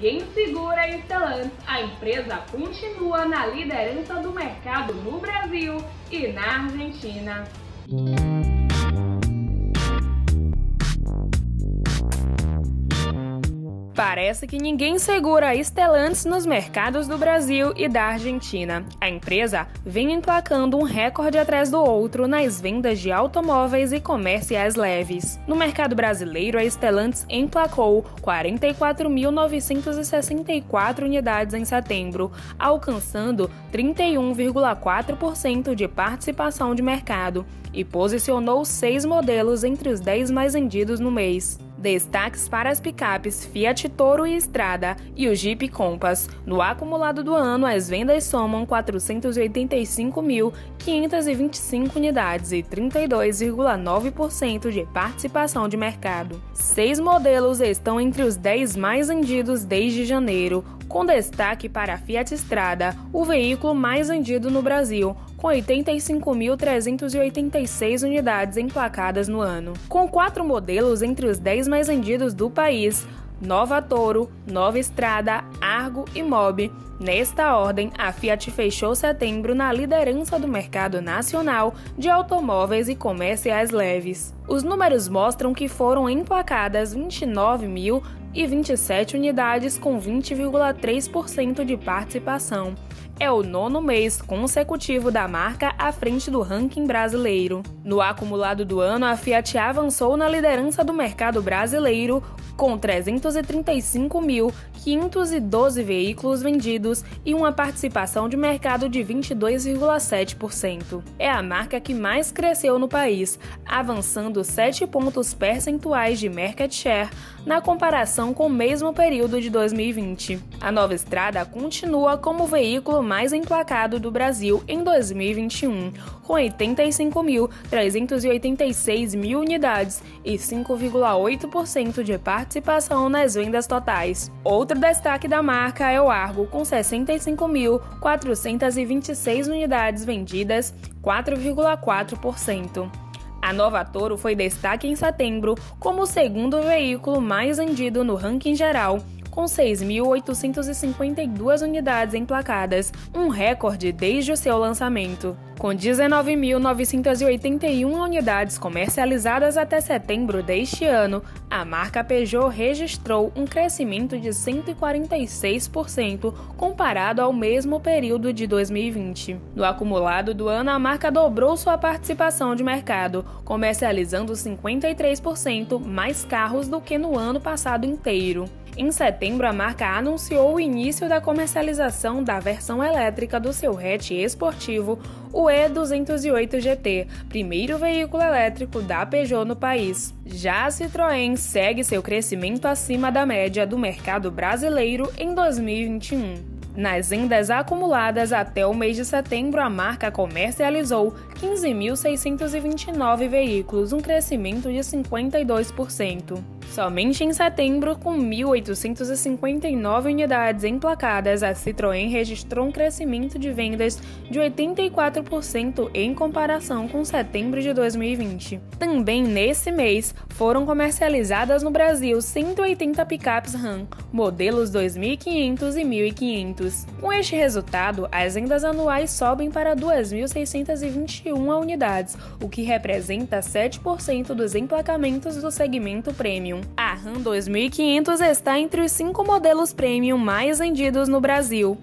ninguém segura a Stellantis, a empresa continua na liderança do mercado no Brasil e na Argentina. Parece que ninguém segura a Stellantis nos mercados do Brasil e da Argentina. A empresa vem emplacando um recorde atrás do outro nas vendas de automóveis e comerciais leves. No mercado brasileiro, a Stellantis emplacou 44.964 unidades em setembro, alcançando 31,4% de participação de mercado e posicionou 6 modelos entre os 10 mais vendidos no mês. Destaques para as picapes Fiat Toro e Strada e o Jeep Compass. No acumulado do ano, as vendas somam 485.525 unidades e 32,9% de participação de mercado. 6 modelos estão entre os 10 mais vendidos desde janeiro, com destaque para a Fiat Strada, o veículo mais vendido no Brasil, com 85.386 unidades emplacadas no ano. Com 4 modelos entre os 10 mais vendidos do país, Nova Toro, Nova Strada, Argo e Mobi. Nesta ordem, a Fiat fechou setembro na liderança do mercado nacional de automóveis e comerciais leves. Os números mostram que foram emplacadas 29.027 unidades com 20,3% de participação. É o 9º mês consecutivo da marca à frente do ranking brasileiro. No acumulado do ano, a Fiat avançou na liderança do mercado brasileiro com 335.512 veículos vendidos e uma participação de mercado de 22,7%. É a marca que mais cresceu no país, avançando 7 pontos percentuais de market share na comparação com o mesmo período de 2020. A Nova Strada continua como veículo mais emplacado do Brasil em 2021, com 85.386 unidades e 5,8% de participação nas vendas totais. Outro destaque da marca é o Argo, com 65.426 unidades vendidas, 4,4%. A Nova Toro foi destaque em setembro como o 2º veículo mais vendido no ranking geral, com 6.852 unidades emplacadas, um recorde desde o seu lançamento. Com 19.981 unidades comercializadas até setembro deste ano, a marca Peugeot registrou um crescimento de 146% comparado ao mesmo período de 2020. No acumulado do ano, a marca dobrou sua participação de mercado, comercializando 53% mais carros do que no ano passado inteiro. Em setembro, a marca anunciou o início da comercialização da versão elétrica do seu hatch esportivo, o E-208 GT, primeiro veículo elétrico da Peugeot no país. Já a Citroën segue seu crescimento acima da média do mercado brasileiro em 2021. Nas vendas acumuladas até o mês de setembro, a marca comercializou 15.629 veículos, um crescimento de 52%. Somente em setembro, com 1.859 unidades emplacadas, a Citroën registrou um crescimento de vendas de 84% em comparação com setembro de 2020. Também nesse mês, foram comercializadas no Brasil 180 picapes RAM, modelos 2.500 e 1.500. Com este resultado, as vendas anuais sobem para 2.621 unidades, o que representa 7% dos emplacamentos do segmento Premium. A RAM 2500 está entre os 5 modelos Premium mais vendidos no Brasil.